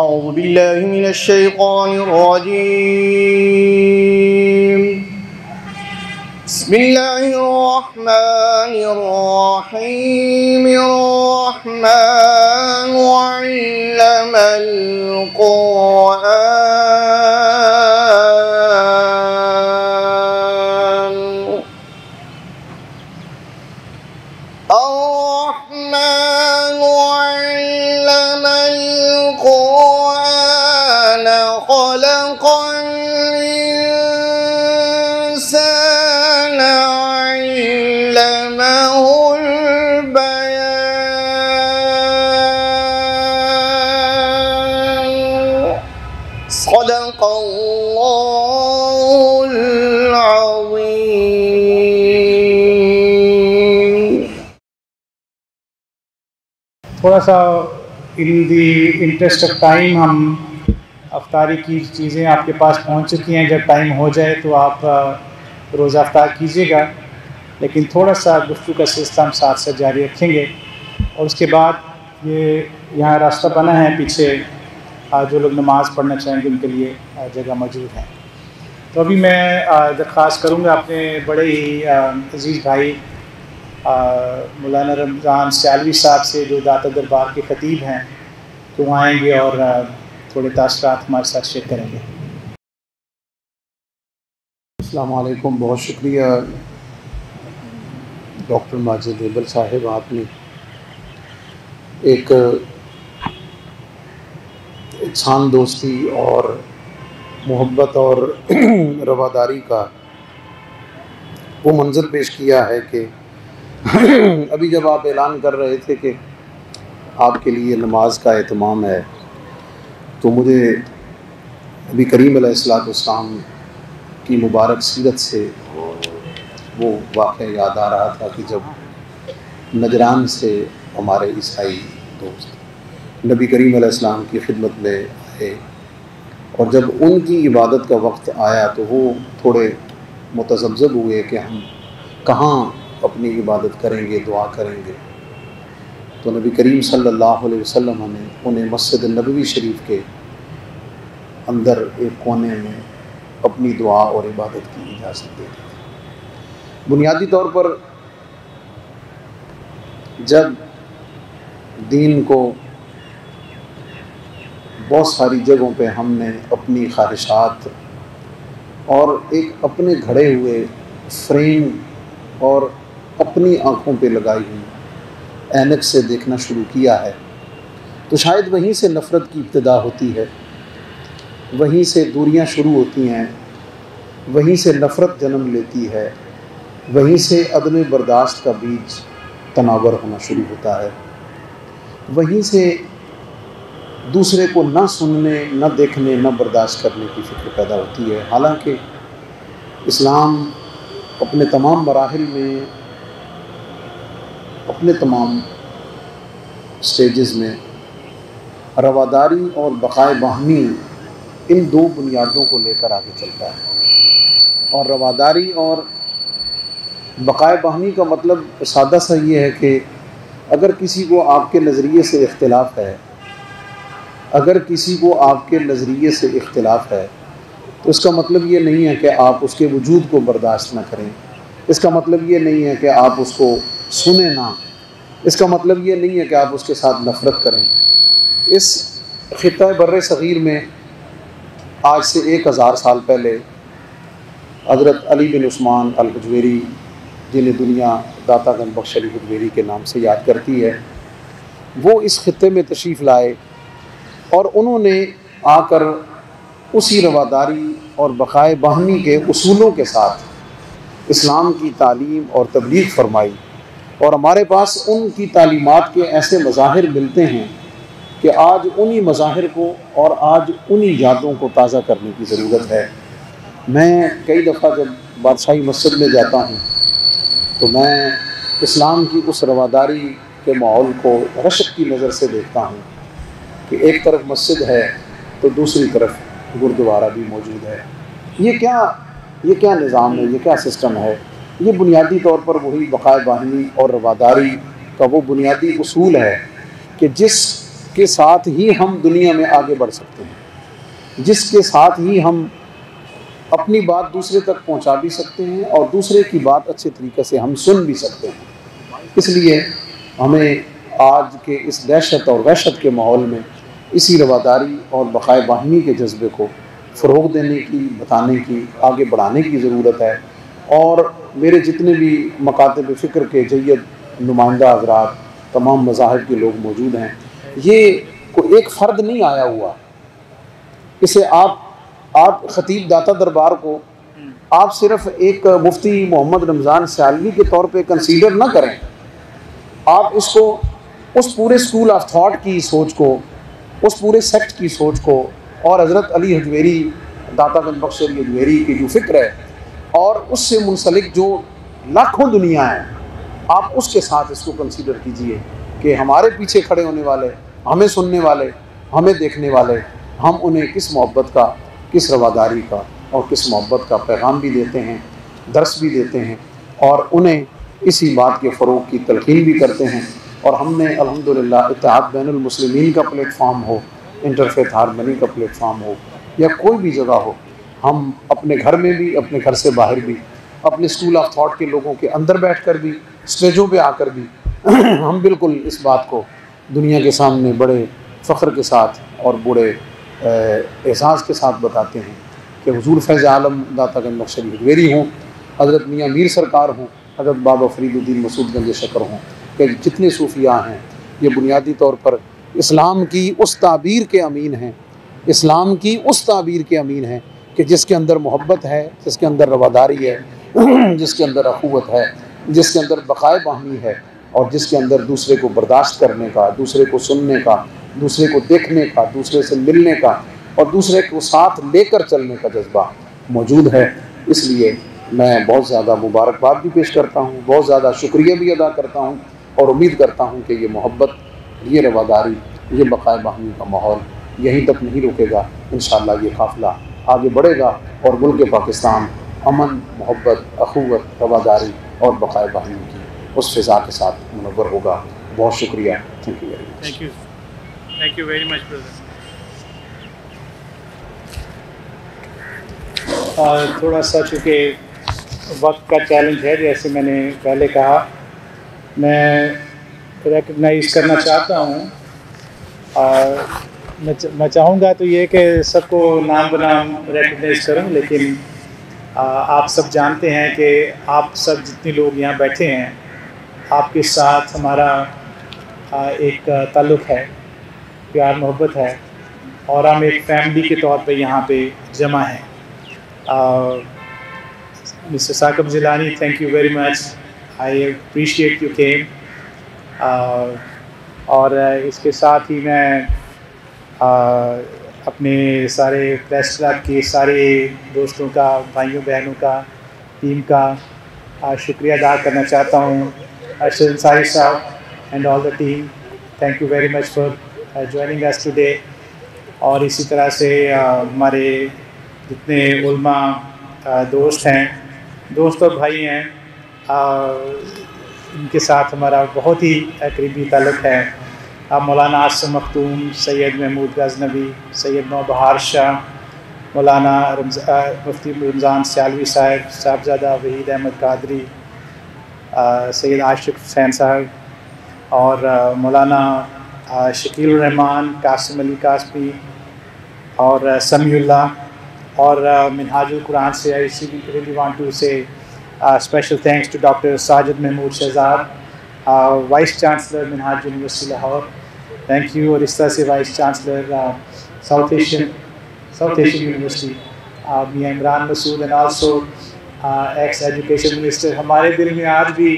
أعوذ بالله من الشيطان الرجيم بسم الله الرحمن الرحيم الرحمن علم القرآن الرحمن علم القرآن خلق الإنسان علمه البيان صدق الله العظيم. थोड़ा सा in the interest of time हम अफ्तारी की चीज़ें आपके पास पहुंच चुकी हैं, जब टाइम हो जाए तो आप रोज़ अफ्तार कीजिएगा, लेकिन थोड़ा सा गुफ्तगू का सिलसिला हम साथ साथ जारी रखेंगे। और उसके बाद ये यहाँ रास्ता बना है पीछे, जो लोग नमाज़ पढ़ना चाहेंगे उनके लिए जगह मौजूद है। तो अभी मैं दरख्वास्त करूँगा अपने बड़े ही अजीज़ भाई मौलाना रमज़ान सियालवी साहब से, जो दाता दरबार के खतीब हैं, तो वहाँ आएँगे और थोड़े तासरात हमारे साथ शेयर करेंगे। अस्सलाम वालेकुम। बहुत शुक्रिया डॉक्टर माजिद अबोल साहब, आपने एक इंसान दोस्ती और मोहब्बत और रवादारी का वो मंजर पेश किया है कि अभी जब आप ऐलान कर रहे थे कि आपके लिए नमाज का एहतमाम है, तो मुझे अभी करीम अलैहिस्सलाम की मुबारक सीरत से वो वाक़या याद आ रहा था कि जब नजरान से हमारे ईसाई दोस्त नबी करीम अलैहिस्सलाम की खिदमत में आए, और जब उनकी इबादत का वक्त आया तो वो थोड़े मुतज़ब्ज़ब हुए कि हम कहाँ अपनी इबादत करेंगे, दुआ करेंगे। तो नबी करीम सल्लल्लाहु अलैहि वसल्लम ने उन्हें मस्जिद नबवी शरीफ के अंदर एक कोने में अपनी दुआ और इबादत की इजाज़त दे दी थी। बुनियादी तौर पर जब दीन को बहुत सारी जगहों पे हमने अपनी ख्वाहिशात और एक अपने घड़े हुए फ्रेम और अपनी आँखों पे लगाई हुई ऐनक से देखना शुरू किया है, तो शायद वहीं से नफ़रत की इब्तिदा होती है, वहीं से दूरियां शुरू होती हैं, वहीं से नफ़रत जन्म लेती है, वहीं से अदम बर्दाश्त का बीज तनावर होना शुरू होता है, वहीं से दूसरे को ना सुनने, ना देखने, ना बर्दाश्त करने की फ़िक्र पैदा होती है। हालांकि इस्लाम अपने तमाम मराहिल में, अपने तमाम स्टेजेस में रवादारी और बकाए बाहमी इन दो बुनियादों को लेकर आगे चलता है। और रवादारी और बकाए बाहमी का मतलब सादा सा ये है कि अगर किसी को आपके नज़रिए से इख्तिलाफ़ है, अगर किसी को आपके नज़रिए से इख्तिलाफ़ है, तो इसका मतलब ये नहीं है कि आप उसके वजूद को बर्दाश्त ना करें, इसका मतलब ये नहीं है कि आप उसको सुने ना, इसका मतलब ये नहीं है कि आप उसके साथ नफ़रत करें। इस खित्ता बर्रे सग़ीर में आज से 1000 साल पहले हज़रत अली बिन उस्मान अल-जुल्लबी, जिन्हें दुनिया दाता गंज बख्श अली के नाम से याद करती है, वो इस खित्ते में तशरीफ़ लाए और उन्होंने आकर उसी रवादारी और बक़ाए बाहमी के उसूलों के साथ इस्लाम की तालीम और तबलीग फरमाई। और हमारे पास उनकी तालीमात के ऐसे मज़ाहिर मिलते हैं कि आज उन्हीं मज़ाहिर को और आज उन्हीं यादों को ताज़ा करने की ज़रूरत है। मैं कई दफ़ा जब बादशाही मस्जिद में जाता हूँ तो मैं इस्लाम की उस रवादारी के माहौल को रश्क की नज़र से देखता हूँ कि एक तरफ मस्जिद है तो दूसरी तरफ गुरुद्वारा भी मौजूद है। ये क्या निज़ाम है, ये क्या सिस्टम है। ये बुनियादी तौर पर वही बक़ाए बाहमी और रवादारी का वो बुनियादी उसूल है कि जिस के साथ ही हम दुनिया में आगे बढ़ सकते हैं, जिसके साथ ही हम अपनी बात दूसरे तक पहुंचा भी सकते हैं और दूसरे की बात अच्छे तरीके से हम सुन भी सकते हैं। इसलिए हमें आज के इस दहशत और वहशत के माहौल में इसी रवादारी और बक़ाए बाहिनी के जज्बे को फ़रोग़ देने की, बताने की, आगे बढ़ाने की ज़रूरत है। और मेरे जितने भी मकातब फ़िक्र के जय्यद नुमाइंदा हज़रात, तमाम मज़ाहब के लोग मौजूद हैं, ये को एक फ़र्द नहीं आया हुआ। इसे आप ख़तीब दाता दरबार को आप सिर्फ़ एक मुफ्ती मोहम्मद रमज़ान सियालवी के तौर पे कंसीडर ना करें, आप इसको उस पूरे स्कूल ऑफ थाट की सोच को, उस पूरे सेक्ट की सोच को और हज़रत अली हजवेरी, दाता गंज बख्श अली हजवेरी की जो फ़िक्र है और उससे मुंसलिक जो लाखों दुनिया है, आप उसके साथ इसको कंसीडर कीजिए कि हमारे पीछे खड़े होने वाले, हमें सुनने वाले, हमें देखने वाले, हम उन्हें किस मोहब्बत का, किस रवादारी का और किस मोहब्बत का पैगाम भी देते हैं, दर्स भी देते हैं और उन्हें इसी बात के फ़रोग की तलकीन भी करते हैं। और हमने अल्हम्दुलिल्लाह इत्तेहाद बैनुल मुस्लिमीन का प्लेटफार्म हो, इंटरफेथ हारमनी का प्लेटफार्म हो या कोई भी जगह हो, हम अपने घर में भी, अपने घर से बाहर भी, अपने स्कूल ऑफ थाट के लोगों के अंदर बैठकर भी, स्टेजों पे आकर भी हम बिल्कुल इस बात को दुनिया के सामने बड़े फ़ख्र के साथ और बड़े एहसास के साथ बताते हैं कि हुजूर फैज़ आलम दाता गंज बख्श अली हजवेरी हों, हज़रत मियाँ मीर सरकार हों, हज़रत बाबा फरीदुद्दीन मसूद गंज शकर हों, कि जितने सूफिया हैं ये बुनियादी तौर पर इस्लाम की उस ताबीर के अमीन हैं, इस्लाम की उस ताबीर के अमीन हैं कि जिसके अंदर मोहब्बत है, जिसके अंदर रवादारी है, जिसके अंदर अखुवत है, जिसके अंदर बक़ाए बाहमी है और जिसके अंदर दूसरे को बर्दाश्त करने का, दूसरे को सुनने का, दूसरे को देखने का, दूसरे से मिलने का और दूसरे को साथ लेकर चलने का जज्बा मौजूद है। इसलिए मैं बहुत ज़्यादा मुबारकबाद भी पेश करता हूँ, बहुत ज़्यादा शुक्रिया भी अदा करता हूँ और उम्मीद करता हूँ कि ये मोहब्बत, ये रवादारी, ये बक़ाए बाहमी का माहौल यहीं तक नहीं रुकेगा। इंशाअल्लाह ये काफ़िला आगे बढ़ेगा और मुल्क पाकिस्तान अमन, मोहब्बत, अखुवत, रवादारी और बक़ाए बाहमी की उस फ़िज़ा के साथ मुनव्वर होगा। बहुत शुक्रिया, thank you very much. Thank you very much brother. थोड़ा सा चूँकि वक्त का चैलेंज है, जैसे मैंने पहले कहा, मैं रिकगनाइज़ करना चाहता हूँ और मैं चाहूँगा तो ये कि सबको नाम बनाम रिकगनाइज़ करूँ, लेकिन आप सब जानते हैं कि आप सब जितने लोग यहाँ बैठे हैं आपके साथ हमारा एक ताल्लुक़ है, प्यार मोहब्बत है और हम एक फैमिली के तौर पे यहाँ पे जमा हैं। Mister Saqib Jilani, thank you very much, I appreciate you came. और इसके साथ ही मैं अपने सारे प्रेस क्लब के सारे दोस्तों का, भाइयों बहनों का, टीम का शुक्रिया अदा करना चाहता हूँ। Arshad Ansari sahab and all the team, thank you very much for joining us today. और इसी तरह से हमारे जितने उलमा दोस्त हैं, दोस्त और भाई हैं, इनके साथ हमारा बहुत ही करीबी ताल्लुक़ है। मौलाना आसिम मखतूम, सैयद महमूद गजनवी, सैयद नवाब हारशा, मौलाना मुफ्ती रमज़ान सियालवी साहब, साहिबज़ादा वहीद अहमद कादरी, सैयद आशिक सैन साहब और मौलाना शकील रहमान, कासिम अली कासमी और समीउल्ला और मिनहाजुल कुरान से। I really want to say special thanks to doctor Sajid Mahmood Shahzad, vice chancellor Minhaj University Lahore, thank you. और इस तरह से vice chancellor South Asian University Mian Imran Masood and also ex education minister. हमारे दिल में आज भी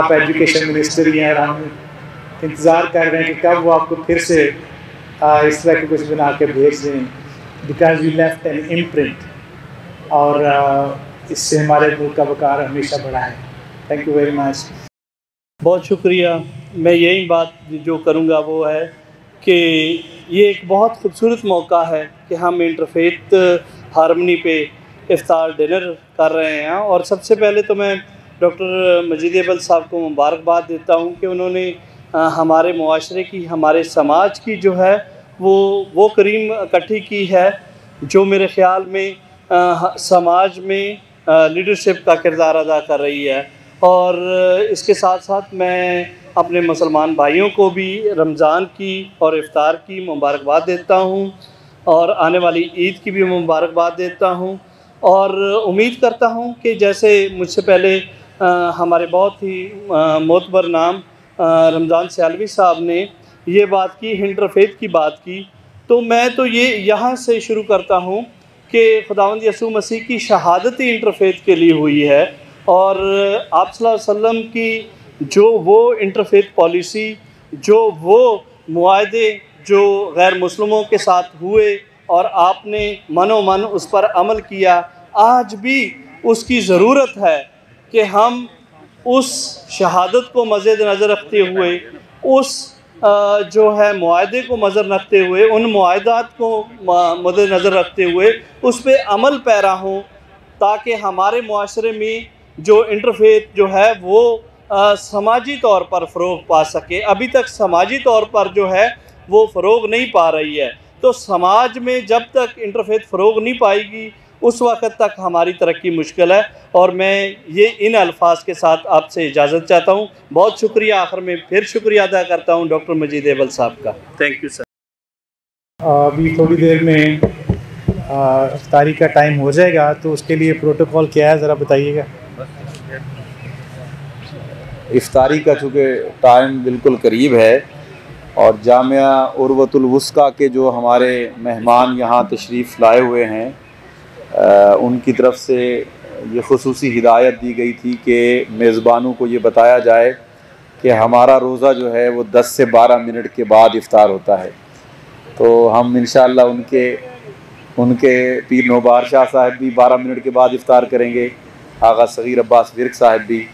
आप एजुकेशन मिनिस्टर ही हैं और हम इंतज़ार कर रहे हैं कि कब वो आपको फिर से इस तरह के कुछ बना के भेज दें, because we left an imprint और इससे हमारे मुल्क का वकार हमेशा बढ़ा है। थैंक यू वेरी मच, बहुत शुक्रिया। मैं यही बात जो करूंगा वो है कि ये एक बहुत खूबसूरत मौका है कि हम इंटरफेथ हारमनी पे इफ्तार डिनर कर रहे हैं। और सबसे पहले तो मैं डॉक्टर मजीद अबल साहब को मुबारकबाद देता हूं कि उन्होंने हमारे मुआशरे की, हमारे समाज की जो है वो करीम इकट्ठी की है, जो मेरे ख़्याल में समाज में लीडरशिप का किरदार अदा कर रही है। और इसके साथ साथ मैं अपने मुसलमान भाइयों को भी रमज़ान की और इफ्तार की मुबारकबाद देता हूँ और आने वाली ईद की भी मुबारकबाद देता हूँ। और उम्मीद करता हूँ कि जैसे मुझसे पहले हमारे बहुत ही मोतबर नाम रमज़ान सियालवी साहब ने ये बात की, इंटरफेथ की बात की, तो मैं तो ये यहाँ से शुरू करता हूँ कि खुदावंद यसू मसीह की शहादत ही इंटरफेथ के लिए हुई है। और आप सल्लल्लाहु अलैहि वसल्लम की जो वो इंटरफेथ पॉलिसी, जो वो मुआहदे जो गैर मुस्लिमों के साथ हुए और आपने मनोमन उस पर अमल किया, आज भी उसकी ज़रूरत है कि हम उस शहादत को मज़े नज़र रखते हुए, उस जो है मुआहदे को मज़र रखते हुए, उन मुआहदात को मद्दे नज़र रखते हुए उस पर अमल पैरा हो, ताकि हमारे मुआशरे में जो इंटरफेथ जो है वो समाजी तौर पर फ़रोग पा सके। अभी तक समाजी तौर पर जो है वो फ़रोग नहीं पा रही है। तो समाज में जब तक इंटरफेथ फ़रोग नहीं पाएगी, उस वक़्त तक हमारी तरक्की मुश्किल है। और मैं ये इन अल्फाज के साथ आपसे इजाज़त चाहता हूँ। बहुत शुक्रिया, आखिर में फिर शुक्रिया अदा करता हूँ डॉक्टर मजीद अबोल साहब का। Thank you sir. अभी थोड़ी देर में इफ्तारी का टाइम हो जाएगा, तो उसके लिए प्रोटोकॉल क्या है ज़रा बताइएगा। इफ्तारी का चूँकि टाइम बिल्कुल करीब है और जामिया उर्वतुल वुस्का के जो हमारे मेहमान यहाँ तशरीफ़ लाए हुए हैं, उनकी तरफ से ये खुसूसी हिदायत दी गई थी कि मेज़बानों को ये बताया जाए कि हमारा रोज़ा जो है वो 10 से 12 मिनट के बाद इफ्तार होता है। तो हम इंशाअल्लाह उनके पीर मुबारक शाह साहब भी 12 मिनट के बाद इफ्तार करेंगे, आगा सग़ीर अब्बास विरक साहब भी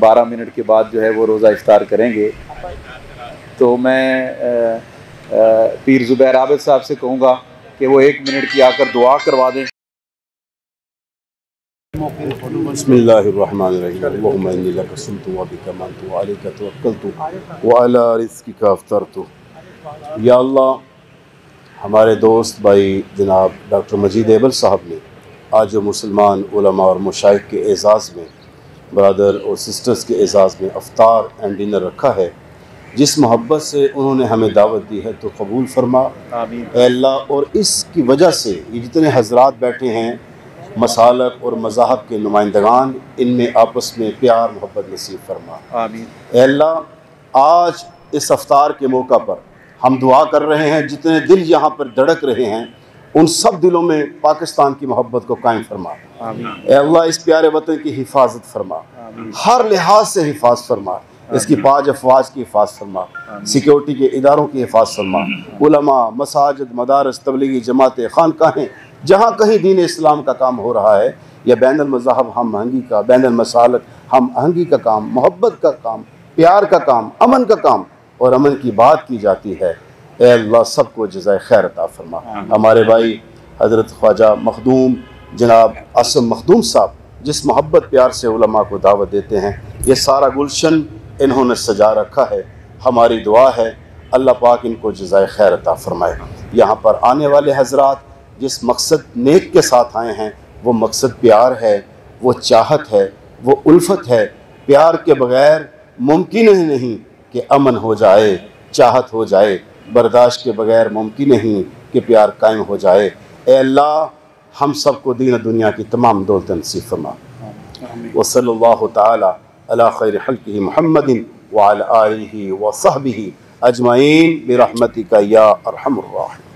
12 मिनट के बाद जो है वो रोज़ा इफ्तार करेंगे। तो मैं पीर ज़ुबैर आबद साहब से कहूँगा कि वो 1 मिनट की आकर दुआ करवा दें। बिस्मिल्लाहिर्रहमानिर्रहीम। या अल्लाह, हमारे दोस्त भाई जनाब डॉक्टर मजीद अबोल साहब ने आज जो मुसलमान उलमा और मशाइख के एज़ाज़ में, ब्रदर और सिस्टर्स के एज़ाज़ में अफ्तार एंड डिनर रखा है, जिस मोहब्बत से उन्होंने हमें दावत दी है तो कबूल फरमा अल्लाह। और इसकी वजह से ये जितने हजरात बैठे हैं, मसालक और मज़ाहब के नुमाइंदगान, इनमें आपस में प्यार मोहब्बत नसीब फरमा आमीन। अल्लाह, आज इस अफ्तार के मौका पर हम दुआ कर रहे हैं, जितने दिल यहाँ पर धड़क रहे हैं उन सब दिलों में पाकिस्तान की मोहब्बत को कायम फरमा आमीन। अल्लाह, इस प्यारे वतन की हिफाजत फरमा, हर लिहाज से हिफाजत फरमा, इसकी पाज अफवाज की हिफाजत फरमा, सिक्योरिटी के इदारों की हिफाजत फरमा, उलमा, मसाजिद, मदारस, तबलीगी जमातें, खानकाहें, जहाँ कहीं दीन इस्लाम का काम हो रहा है या बैनुल मज़ाहब हम आहंगी का, बैनुल मसालक हम आहंगी का काम, मोहब्बत का काम, प्यार का काम, अमन का काम, और अमन की बात की जाती है, ऐ अल्लाह सबको जज़ाए खैर अता फरमा। हमारे भाई हज़रत ख्वाजा मखदूम, जनाब आसिम मखदूम साहब जिस मोहब्बत प्यार से उलमा को दावत देते हैं, ये सारा गुलशन इन्होंने सजा रखा है। हमारी दुआ है अल्लाह पाक इनको जज़ाए खैर अता फरमाए। यहाँ पर आने वाले हजरात जिस मकसद नेक के साथ आए हैं, वो मकसद प्यार है, वो चाहत है, वो उल्फत है। प्यार के बग़ैर मुमकिन ही नहीं कि अमन हो जाए, चाहत हो जाए, बर्दाश्त के बग़ैर मुमकिन नहीं कि प्यार कायम हो जाए। ऐ अल्लाह, हम सबको दीन दुनिया की तमाम दौलत नसीब फरमा। व सल्लल्लाहु तआला अला खैर खल्किही मुहम्मदिन व अला आलिही व सहबिही अजमाइन बिरहमतिका या अरहमर राहिमीन।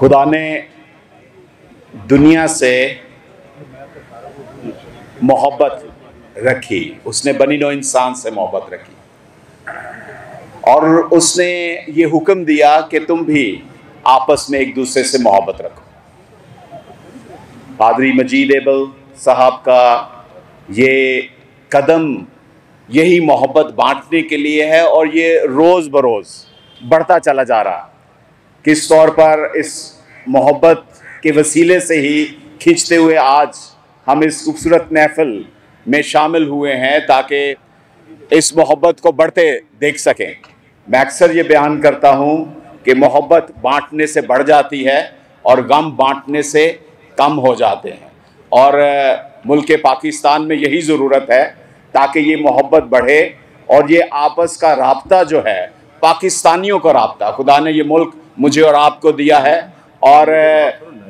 खुदा ने दुनिया से मोहब्बत रखी, उसने बनी नौ इंसान से मोहब्बत रखी और उसने ये हुक्म दिया कि तुम भी आपस में एक दूसरे से मोहब्बत रखो। पादरी मजीद अबोल साहब का ये कदम यही मोहब्बत बांटने के लिए है और ये रोज़ बरोज़ बढ़ता चला जा रहा। किस तौर पर इस मोहब्बत के वसीले से ही खींचते हुए आज हम इस खूबसूरत महफिल में शामिल हुए हैं ताकि इस मोहब्बत को बढ़ते देख सकें। मैं अक्सर ये बयान करता हूँ कि मोहब्बत बांटने से बढ़ जाती है और गम बांटने से कम हो जाते हैं और मुल्क पाकिस्तान में यही ज़रूरत है ताकि ये मोहब्बत बढ़े और ये आपस का राब्ता जो है पाकिस्तानियों का राब्ता, खुदा ने ये मुल्क मुझे और आपको दिया है और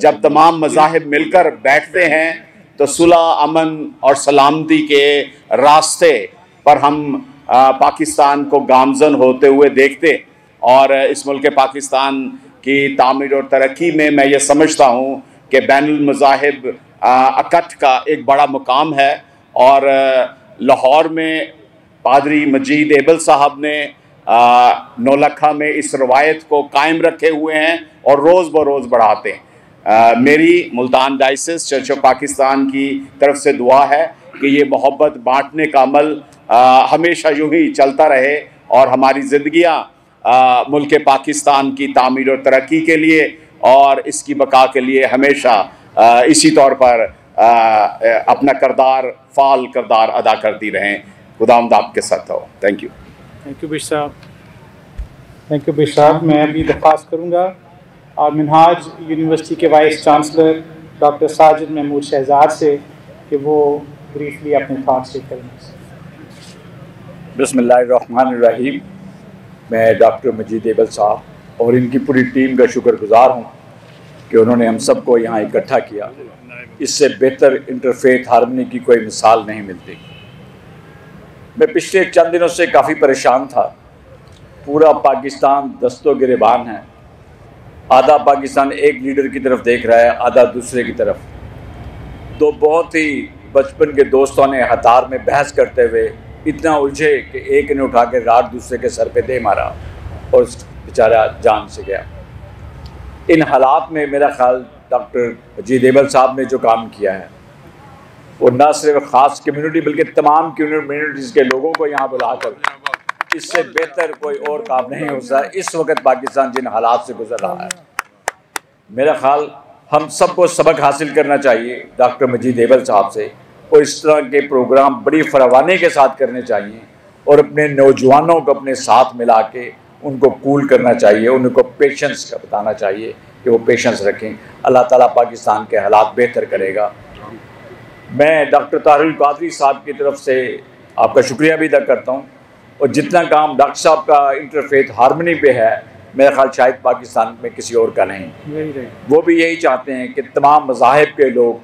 जब तमाम मज़ाहिब मिलकर बैठते हैं तो सुलह, अमन और सलामती के रास्ते पर हम पाकिस्तान को गामजन होते हुए देखते और इस मुल्क पाकिस्तान की तामीर और तरक्की में मैं ये समझता हूँ कि बैनुल मज़ाहिब इकट्ठ का एक बड़ा मुकाम है। और लाहौर में पादरी मजीद अबोल साहब ने नौलखा में इस रवायत को कायम रखे हुए हैं और रोज़ बरोज़ बढ़ाते हैं। मेरी Multan diocese church of Pakistan की तरफ से दुआ है कि ये मोहब्बत बांटने का अमल हमेशा यूँ ही चलता रहे और हमारी ज़िंदगियाँ मुल्क पाकिस्तान की तामीर और तरक्की के लिए और इसकी बका के लिए हमेशा इसी तौर पर अपना करदार, फाल करदार अदा करती रहें। खुदावंद आपके साथ हो। Thank you. थैंक यू बिश साहब। थैंक यू बिश साहब। मैं अभी दरख्वास्त करूँगा और मिनहाज यूनिवर्सिटी के vice chancellor doctor Sajid Mahmood Shahzad से कि वो ब्रीफली अपने थॉट्स शेयर करें। बिस्मिल्लाहिर्रहमानिर्रहीम। मैं डॉक्टर मजीद अबोल साहब और इनकी पूरी टीम का शुक्रगुजार हूँ कि उन्होंने हम सबको यहाँ इकट्ठा किया। इससे बेहतर इंटरफेथ हार्मनी की कोई मिसाल नहीं मिलती। मैं पिछले चंद दिनों से काफ़ी परेशान था। पूरा पाकिस्तान दस्तों गिरेबान है। आधा पाकिस्तान एक लीडर की तरफ देख रहा है, आधा दूसरे की तरफ। तो बहुत ही बचपन के दोस्तों ने हतार में बहस करते हुए इतना उलझे कि एक ने उठा के रात दूसरे के सर पे दे मारा और बेचारा जान से गया। इन हालात में मेरा ख्याल डॉक्टर मजीद अबोल साहब ने जो काम किया है वो न सिर्फ ख़ास कम्यूनिटी बल्कि तमाम कम्यूनिटीज़ के लोगों को यहाँ बुलाकर, इससे बेहतर कोई और काम नहीं हो सकता। इस वक्त पाकिस्तान जिन हालात से गुजर रहा है, मेरा ख्याल हम सबको सबक हासिल करना चाहिए डॉक्टर मजीद अबोल साहब से और इस तरह के प्रोग्राम बड़ी फरवानी के साथ करने चाहिए और अपने नौजवानों को अपने साथ मिला के उनको कूल करना चाहिए, उनको पेशेंस का बताना चाहिए कि वो पेशेंस रखें। अल्लाह ताला पाकिस्तान के हालात बेहतर करेगा। मैं डॉक्टर ताहिर कादरी साहब की तरफ से आपका शुक्रिया भी अदा करता हूँ और जितना काम डॉक्टर साहब का इंटरफेथ हारमनी पे है, मेरा ख्याल शायद पाकिस्तान में किसी और का नहीं। वो भी यही चाहते हैं कि तमाम मज़ाहिब के लोग,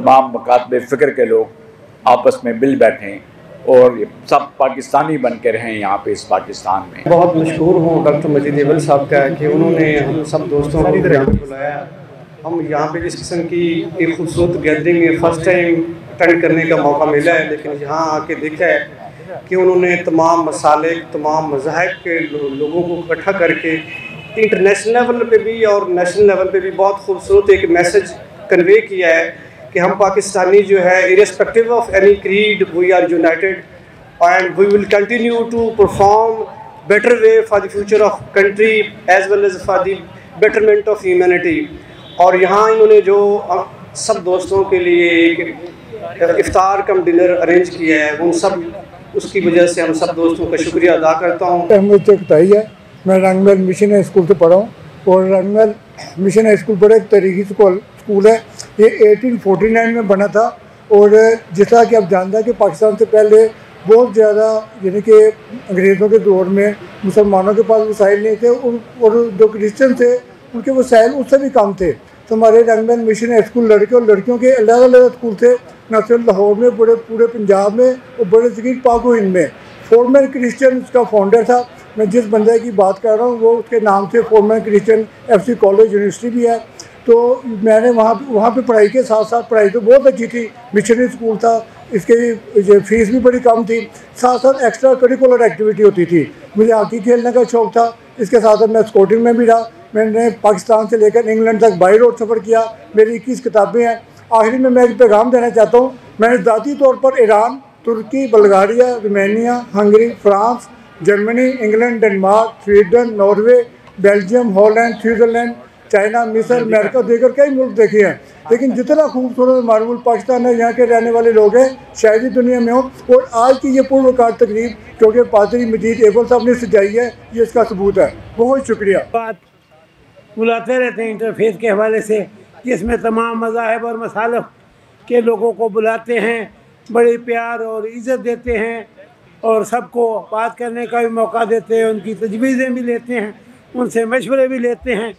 तमाम मकातब फ़िक्र के लोग आपस में मिल बैठें और सब पाकिस्तानी बन के रहें यहाँ पे इस पाकिस्तान में। बहुत मशहूर हूँ डॉक्टर मजीद अबोल साहब का कि उन्होंने हम सब दोस्तों को यहाँ पे बुलाया। हम यहाँ पे जिस किस्म की एक खूबसूरत गैदरिंग में फर्स्ट टाइम अटेंड करने का मौका मिला है, लेकिन यहाँ आके देखा है कि उन्होंने तमाम मसालिक, तमाम मज़ाहिब के लोगों को इकट्ठा करके इंटरनेशनल लेवल पर भी और नेशनल लेवल पर भी बहुत खूबसूरत एक मैसेज कन्वे किया है कि हम पाकिस्तानी जो है irrespective of any creed we are united and we will continue to perform better way for the future of country as well as for the betterment of humanity. और यहाँ इन्होंने जो सब दोस्तों के लिए एक इफ्तार कम डिनर अरेंज किया है, उन सब उसकी वजह से हम सब दोस्तों का शुक्रिया अदा करता हूँ। अहमद चौकताई है। मैं रंगमहल मिशन स्कूल से पढ़ा हूँ और रंगमहल मिशन स्कूल बड़े तरीके से स्कूल है। ये 1849 में बना था और जिस तरह कि आप जानते हैं कि पाकिस्तान से पहले बहुत ज़्यादा यानी कि अंग्रेज़ों के दौर में मुसलमानों के पास वसाइल नहीं थे और जो क्रिश्चन थे उनके वसाइल उससे भी कम थे। तो हमारे रंगमहल मिशन स्कूल लड़के और लड़कियों के अलग अलग स्कूल थे, न सिर्फ लाहौर में, पूरे पंजाब में और बड़े ज़गीर पाक हिंद में। फोरमैन क्रिश्चियन उसका फाउंडर था मैं जिस बंदे की बात कर रहा हूँ वो उसके नाम से Forman Christian FC College university भी है। तो मैंने वहाँ पे पढ़ाई के साथ साथ पढ़ाई तो बहुत अच्छी थी, मिशनरी स्कूल था, इसकी फ़ीस भी बड़ी कम थी, साथ साथ एक्स्ट्रा करिकुलर एक्टिविटी होती थी। मुझे हॉकी खेलने का शौक़ था, इसके साथ साथ मैं स्काउटिंग में भी रहा। मैंने पाकिस्तान से लेकर इंग्लैंड तक बाई रोड सफ़र किया। मेरी 21 किताबें हैं। आखिरी में मैं एक पैगाम देना चाहता हूँ, मैंने ज़ाती तौर पर ईरान, तुर्की, Bulgaria, Romania, Hungary, France, Germany, England, Denmark, Sweden, Norway, Belgium, Holland, Switzerland, China, मिस्र, अमेरिका देकर कई मुल्क देखे हैं, लेकिन जितना खूबसूरत मार्वल पाकिस्तान है, यहाँ के रहने वाले लोग हैं, शायद ही दुनिया में हो। और आज की ये पूर्वकार तकरीब जो कि पादरी मजीद अबोल साहब ने सजाई है, ये इसका सबूत है। बहुत शुक्रिया। बात बुलाते रहते हैं इंटरफेस के हवाले से, जिसमें तमाम मज़ाहब और मसालफ के लोगों को बुलाते हैं, बड़े प्यार और इज़्ज़त देते हैं और सबको बात करने का भी मौका देते हैं, उनकी तजवीज़ें भी लेते हैं, उनसे मशवरे भी लेते हैं।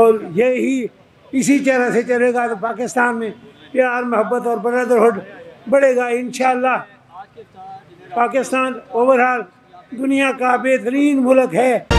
और यही इसी तरह से चलेगा तो पाकिस्तान में प्यार, मोहब्बत और ब्रदरहुड बढ़ेगा इंशाअल्लाह। पाकिस्तान ओवरऑल दुनिया का बेहतरीन मुल्क है।